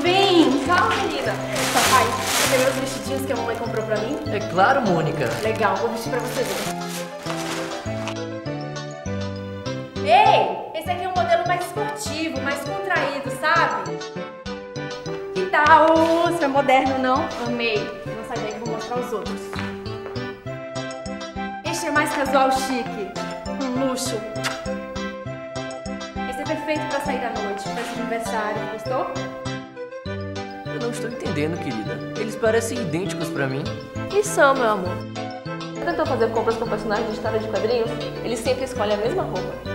Vem! Calma, querida! Papai, você tem meus vestidinhos que a mamãe comprou pra mim? É claro, Mônica! Legal, vou vestir pra você ver. Ei! Esse aqui é um modelo mais esportivo, mais contraído, sabe? Que tal? Isso é moderno, não? Amei! Não sai daí que vou mostrar os outros. Este é mais casual chique, com luxo. Esse é perfeito pra sair à noite, pra esse aniversário, gostou? Eu não estou entendendo, querida. Eles parecem idênticos pra mim. E são, meu amor. Tentou fazer compras com personagens de história de quadrinhos? Eles sempre escolhem a mesma roupa.